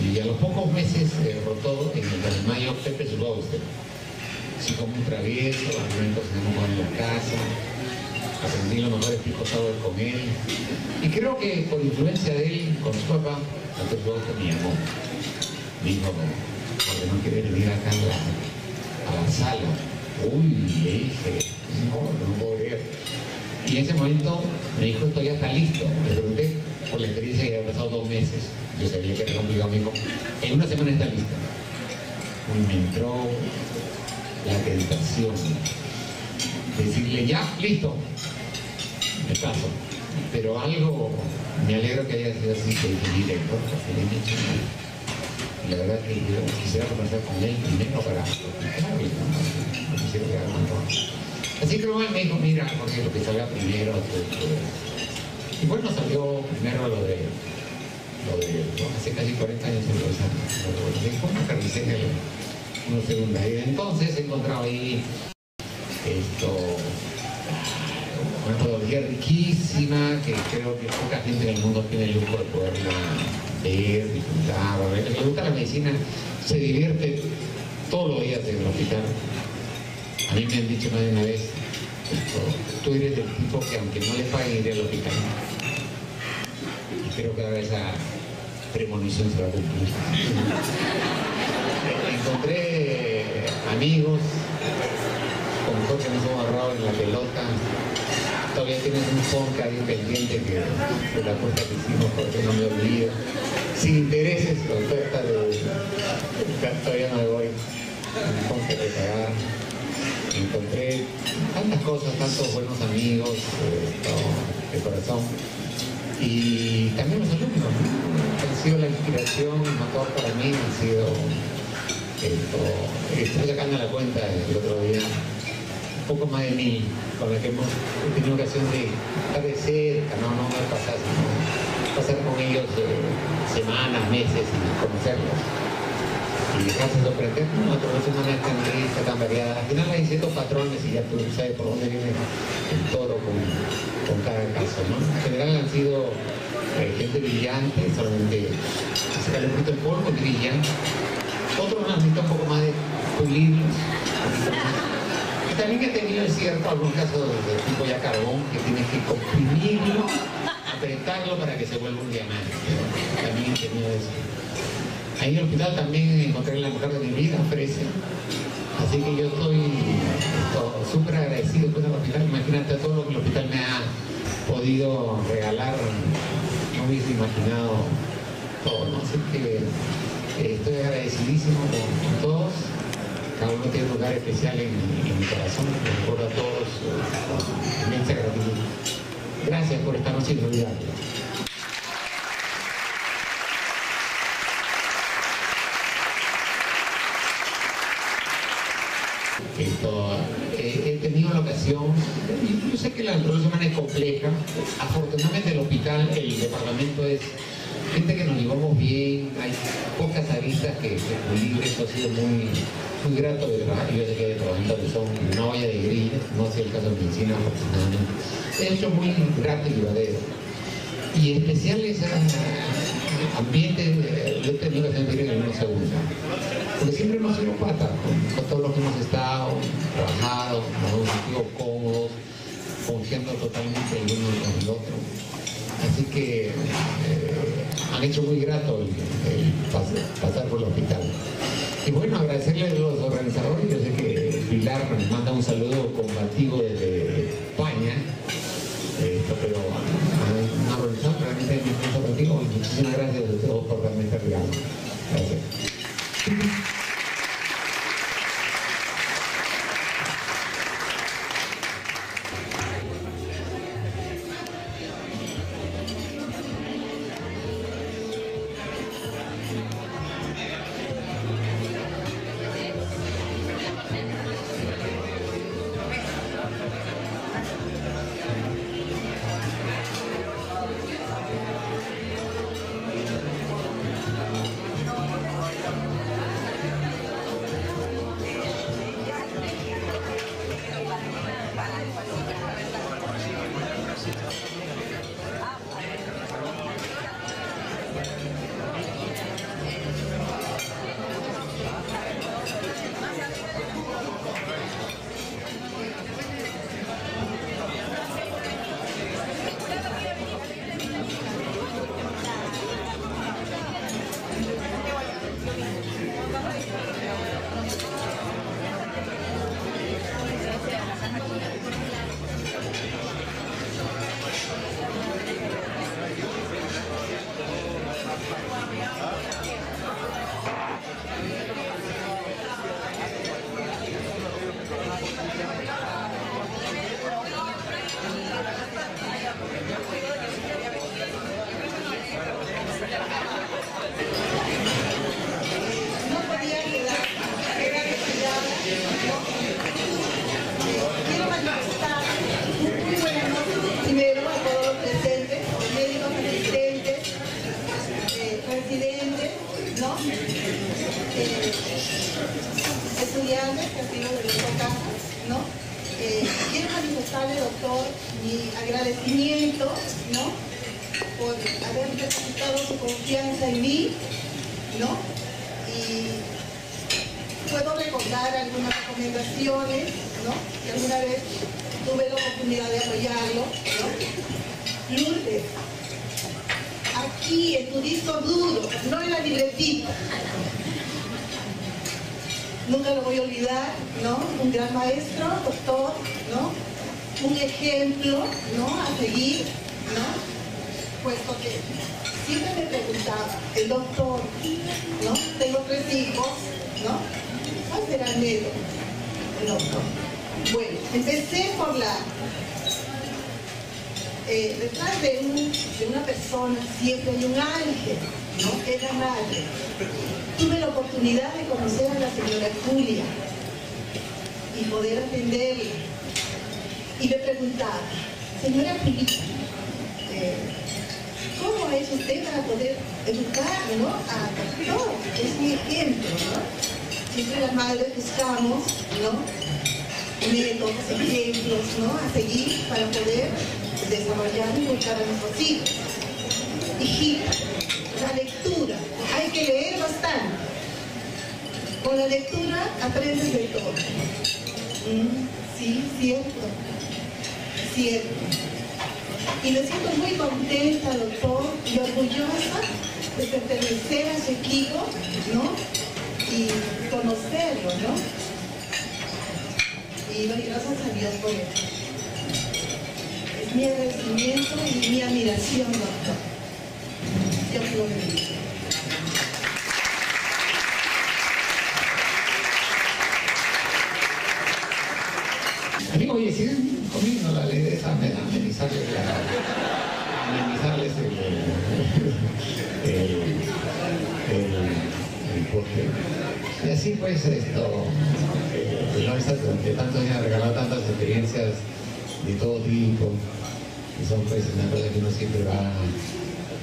Y a los pocos meses rotó en el desmayo Pepe Siboldi. Así como un travieso, al momento cenamos en la casa, aprendí los mejores picotados con él. Y creo que por influencia de él, con su papá, Pepe Siboldi me llamó. Me dijo, porque no quiere venir acá a la sala. Uy, le dije, no puedo creer. Y en ese momento me dijo, esto ya está listo. Le pregunté, por la experiencia que había pasado 2 meses, yo sabía que era complicado, amigo. En una semana está lista. Y me entró la tentación decirle, ya, listo, me paso. Pero algo, me alegro que haya sido así, que dije, director, la verdad es que yo quisiera conversar con él primero para explicarle, ¿no? No quisiera quedar con todo. Así que luego él me dijo, mira, porque lo que salga primero, y bueno, salió primero hace casi 40 años en Loayza, una segunda. Y entonces encontraba ahí una metodología riquísima que creo que poca gente en el mundo tiene el lujo de poderla ver, disfrutar. El que gusta la medicina se divierte todos los días en el hospital. A mí me han dicho más de una vez, tú eres del tipo que aunque no le paguen iría al hospital. Y creo que ahora esa premonición se va a cumplir. Encontré amigos con cosas que nos hemos agarrado en la pelota. Todavía tienes un podcast ahí pendiente de la cuenta que hicimos, porque no me olvido. Sin intereses, oferta de... Todavía no me voy. Un podcast de pagar. Encontré tantas cosas, tantos buenos amigos de corazón, y también los alumnos han sido la inspiración, el motor para mí, han sido estoy sacando la cuenta el otro día, un poco más de 1000 con la que hemos tenido ocasión de estar de cerca, no pasar, sino pasar con ellos semanas, meses y conocerlos. Y dejarse sorprender, no, todas las semanas tan ricas, tan variadas. Al final hay ciertos patrones y ya tú sabes por dónde viene el toro con cada caso, ¿no? En general han sido gente brillante, solamente sacar un poquito el polvo y brillan. Otros han visto un poco más de pulirlos. Y también he tenido, es cierto, algunos casos de tipo ya carbón, que tienes que comprimirlo, apretarlo para que se vuelva un diamante. También he tenido eso. Ahí en el hospital también encontré la mujer de mi vida, Fresia. Así que yo estoy súper agradecido por el hospital. Imagínate todo lo que el hospital me ha podido regalar. No hubiese imaginado todo, ¿no? Así que estoy agradecidísimo con todos. Cada uno tiene un lugar especial en mi corazón. Recuerdo a todos con inmensa gratitud. Gracias por esta noche inolvidable. He tenido la ocasión, yo sé que la semana es compleja, afortunadamente el hospital, el departamento es Gente que nos llevamos bien, hay pocas avistas que pulir, eso ha sido muy grato, ¿verdad? Yo sé que hay trabajitos que son una olla de grilla, no sé el caso de medicina, afortunadamente. Es hecho muy grato y llevadero. Y especiales ambientes, yo he tenido que sentir en algunos segundos. Porque siempre hemos sido patas, con todos los que hemos estado, trabajado, nos hemos sentido cómodos, confiando totalmente el uno con el otro. Así que han hecho muy grato el pasar por el hospital. Y bueno, agradecerle a los organizadores. Yo sé que Pilar nos manda un saludo combativo desde España, pero una organización realmente muy combativo. Muchísimas gracias a todos por realmente ayudarnos. Gracias.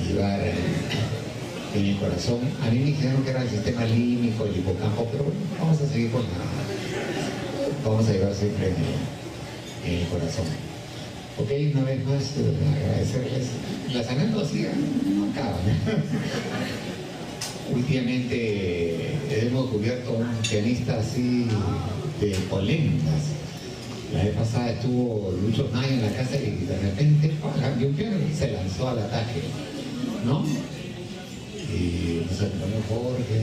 activar en el corazón. A mí me dijeron que era el sistema límbico, el hipocampo, pero bueno, vamos a seguir con la... vamos a llevar siempre en el corazón. Ok, una vez más agradecerles. Las anécdotas no acaban. Últimamente hemos cubierto un pianista así de polémicas. La vez pasada estuvo Lucho Náñez en la casa y de repente cambió un piano y se lanzó al ataque, ¿no? Y nos acompañó Jorge,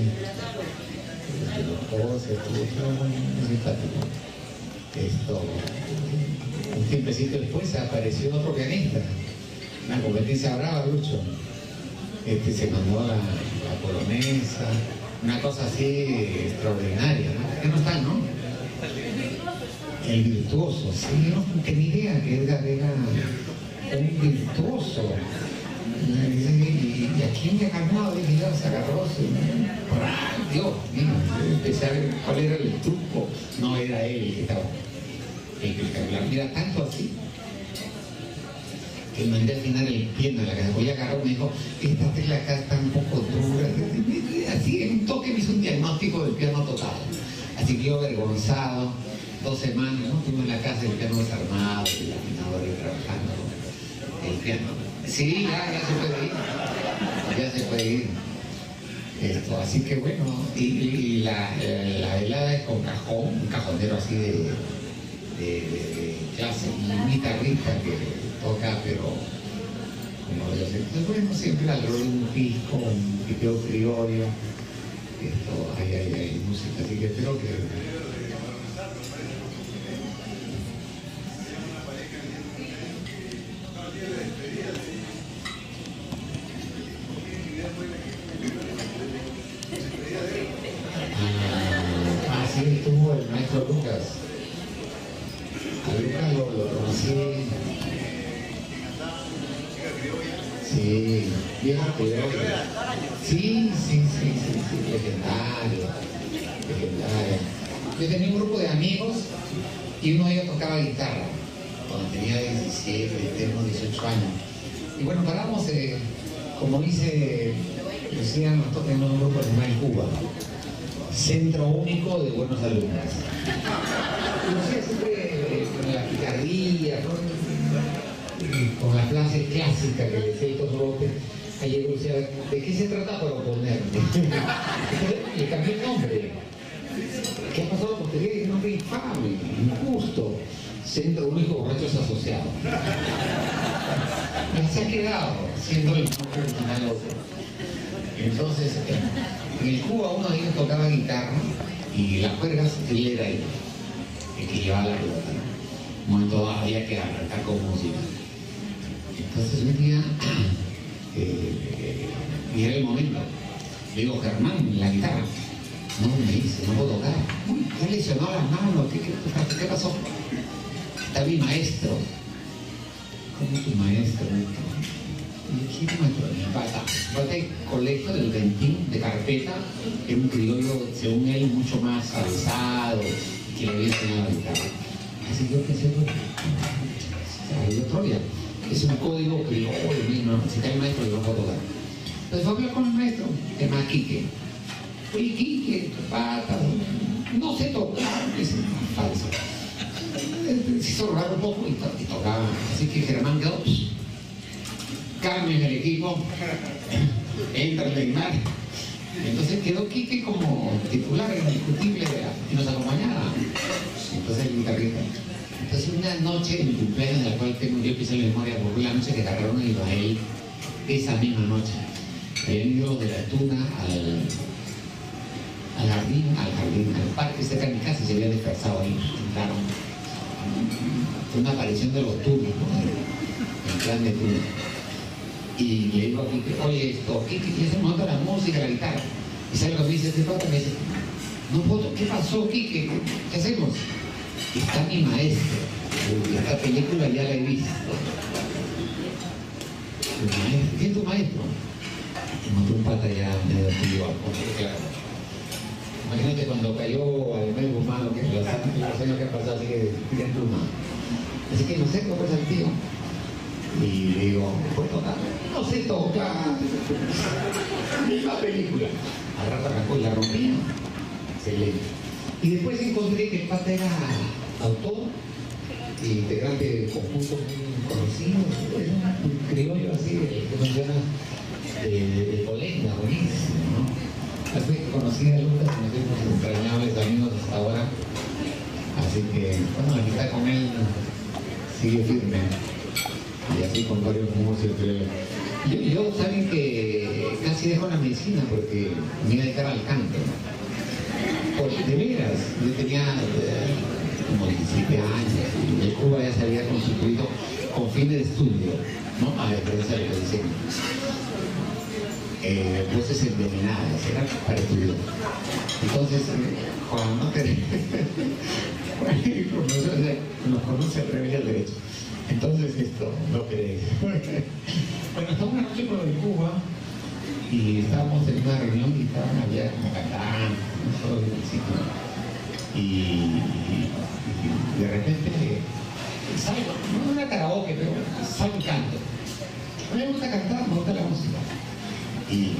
estuvo muy simpático. Un tiempecito después apareció otro pianista, una competencia brava, Lucho. Se mandó a la polonesa, una cosa así extraordinaria, ¿no? Que no está, ¿no? El virtuoso, sí, no tenía idea que Edgar era un virtuoso. ¿Y a quién le ha ganado? Dije, ya se agarró, ¿no? Dios mío, empecé a ver cuál era el truco. No era él que estaba espectacular. Mira, tanto así que mandé al final el piano de la casa. Voy a agarrar, me dijo, esta tecla acá está un poco dura. Así, en un toque me hizo un diagnóstico del piano total. Así que yo, avergonzado, 2 semanas, ¿no? Estuve en la casa del piano desarmado, el laminador y trabajando el piano. Sí, ya se puede ir. Ya se puede ir. Así que bueno, y la velada es con cajón, un cajonero así de clase, un guitarrista que toca, pero como yo sé, bueno, siempre alrededor de un disco, un video criollo, hay música, así que espero que... Así estuvo el maestro Lucas. A Lucas lo conocí. Sí, vieja criolla. Sí, legendaria. Yo tenía un grupo de amigos y uno de ellos tocaba guitarra cuando tenía 18 años. Y bueno, paramos, como dice Lucía, nosotros tenemos un grupo de en Cuba, Centro Único de Buenos Alumnos. Lucía siempre con la picardía, con la frase clásica que decía estos golpes, ahí llegó Lucía, ¿de qué se trata para oponerme? Le cambié el nombre. ¿Qué ha pasado? Porque tiene un nombre infame, injusto. Centro Único Borrachos Asociados. Ya se ha quedado siendo el nombre original otro. Entonces, en el Cuba uno de ellos tocaba guitarra y las cuerdas, él era el que llevaba la pelota, ¿no? Un momento dado había que arrancar con música. Entonces un día, y era el momento, le digo, Germán, la guitarra. No, me dice, no puedo tocar. Uy, ya lesionó las manos, ¿qué pasó? Está mi maestro. ¿Cómo tu maestro? ¿Quién es maestro? Mi pata. Pata de colegio del Ventín, de carpeta, que era un criollo, según él, mucho más avanzado, que le había enseñado la guitarra. Así que yo pensé, salió Troya. Es un código que digo, oye, mismo, si está el maestro, yo no puedo tocar. Entonces fue a hablar con el maestro, es más Quique. Oye, Quique, pata, no sé tocar, es falso. Se hizo raro un poco y tocaba. Así que Germán quedó, cambia el equipo, entra el Edgar. Entonces quedó Quique como titular indiscutible y nos acompañaba. Entonces el guitarrista. Entonces una noche en mi cumpleaños, de la cual tengo yo piso en memoria, porque la noche que cargaron el baile, esa misma noche, habían ido de la tuna al parque cerca de mi casa, se habían dispersado ahí, entraron. Fue una aparición de los tunas, ¿no? El plan de tuna. Y le digo a Quique, oye, esto, Quique, se monta la música, la guitarra. Y sale lo que me dice, me dice, no puedo, ¿qué pasó, Quique? ¿Qué hacemos? Está mi maestro. Esta película ya la he visto. ¿Quién es tu maestro? Me mandó un pata ya medio tuyo, claro. Imagínate cuando cayó a Amel Guzmán, que los años que han pasado, así que tiran pluma. Así que no sé cómo es el tío. y le digo, pues total, no se toca, misma película. Al rato arrancó y la rompía, excelente. Y después encontré que el pata era autor, integrante del conjunto muy conocido, ¿no? Criollo así, que menciona de Polenta, buenísimo, ¿no? Tal vez conocí a Lucas, nos hemos entrañables amigos hasta ahora, así que, bueno, la amistad con él sigue firme. Y así con varios músicos. Yo saben que casi dejo la medicina porque me iba a dedicar al canto. Porque de veras, yo tenía como 17 años, y el Cuba ya se había constituido con fines de estudio, ¿no? A diferencia de lo que decían. Puestos envenenadas, era para estudiar. Entonces, Juan, no te... el profesor nos conoce al revés del derecho. Entonces esto, lo que... Bueno, estaba una noche por el Cuba y estábamos en una reunión y estaban allá como cantantes, no solo en el sitio. Y de repente salgo, no una karaoke, pero salgo y canto. A mí me gusta cantar, me gusta la música. Y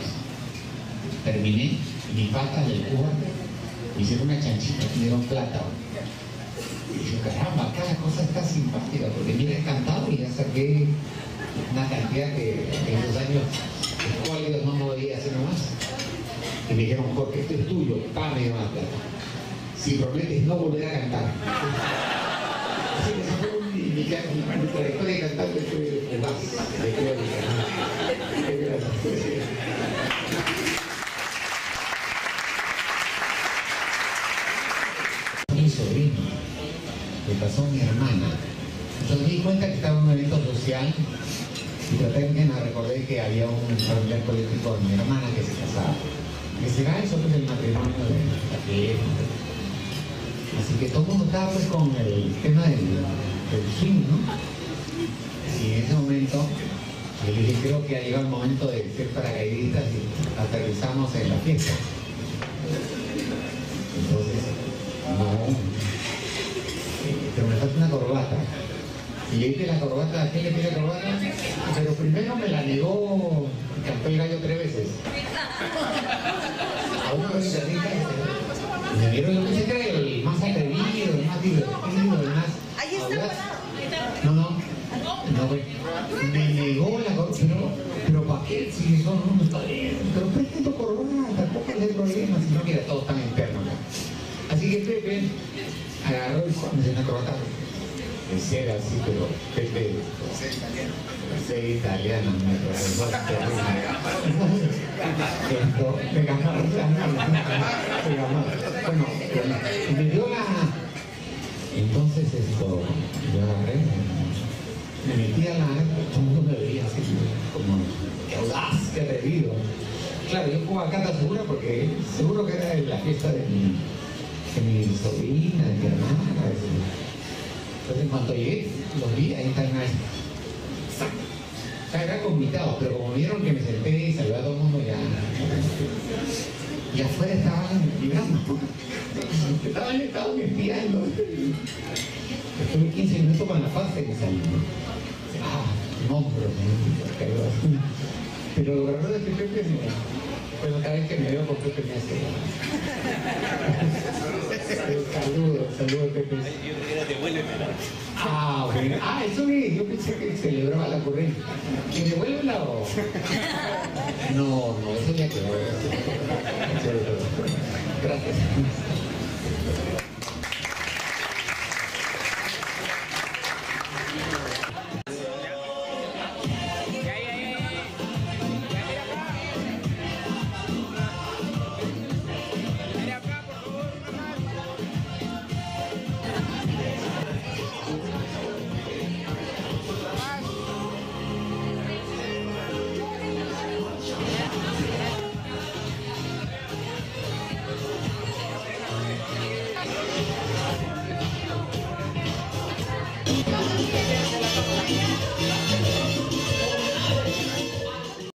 terminé, mi pata del Cuba, me hicieron una chanchita, me dieron plata. Y yo, caramba, acá la cosa está simpática, porque mira, he cantado y ya saqué una cantidad que en esos años escuálidos no podía hacer nomás. Y me dijeron, Jorge, esto es tuyo, me dio más plata. Si prometes no volver a cantar. Así que se fue mi trayectoria de cantante fue más de crónica. Mi sobrino. Le pasó a mi hermana. Entonces me di cuenta que estaba en un evento social y recordé que había un familiar político de mi hermana que se casaba. Que será eso, pues, el matrimonio de la fiesta. Así que todo el mundo estaba, pues, con el tema del swing, ¿no? Y en ese momento le dije, creo que ha llegado el momento de ser paracaidistas y aterrizamos en la fiesta. Entonces, pero me falta una corbata. Y le dije la corbata, ¿a quién le pide la corbata? Pero primero me la negó, cantó el gallo 3 veces. A uno de mis amigas, me vieron lo que se cree, el más atrevido, el más divertido, el más... Ahí está. No, me negó la corbata, pero ¿para qué? Si eso no está bien. Pero preste tu corbata, tampoco es el problema, si no, mira, todos están enfermos. Así que Pepe agarró el Juan, se me acordaba. Era así, pero Pepe. Italiano, me acordaba. Bueno, me dio la. Entonces yo agarré, me metí a la. Todo el mundo me veía así, como que audaz, que atrevido. Claro, yo como acá tan segura porque seguro que era la fiesta de mi. Mi sobrina, mi hermana, etc. Entonces, en cuanto llegué, los vi, ahí están ahí. Ya eran invitados, pero como vieron que me senté y saludé a todo el mundo, ya. Y afuera estaban vibrando. Estaban espiando. Estuve 15 minutos con la fase que salí. Ah, monstruos, ¿no? Pero lo raro es que creo que bueno, cada vez que me veo con Pepe me hace. Saludos, Pepe. Ah, bueno. Ah, eso vi, yo pensé que celebraba la corriente. ¿Que devuélvela o...? No, eso ya quedó. Gracias.